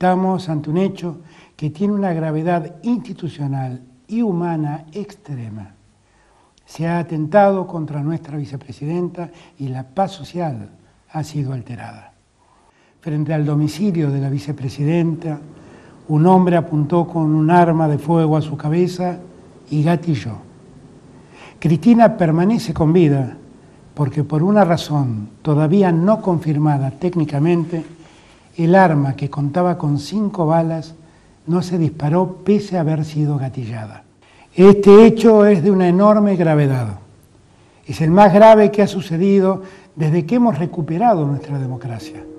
Estamos ante un hecho que tiene una gravedad institucional y humana extrema. Se ha atentado contra nuestra vicepresidenta y la paz social ha sido alterada. Frente al domicilio de la vicepresidenta, un hombre apuntó con un arma de fuego a su cabeza y gatilló. Cristina permanece con vida porque por una razón todavía no confirmada técnicamente, el arma que contaba con 5 balas no se disparó pese a haber sido gatillada. Este hecho es de una enorme gravedad. Es el más grave que ha sucedido desde que hemos recuperado nuestra democracia.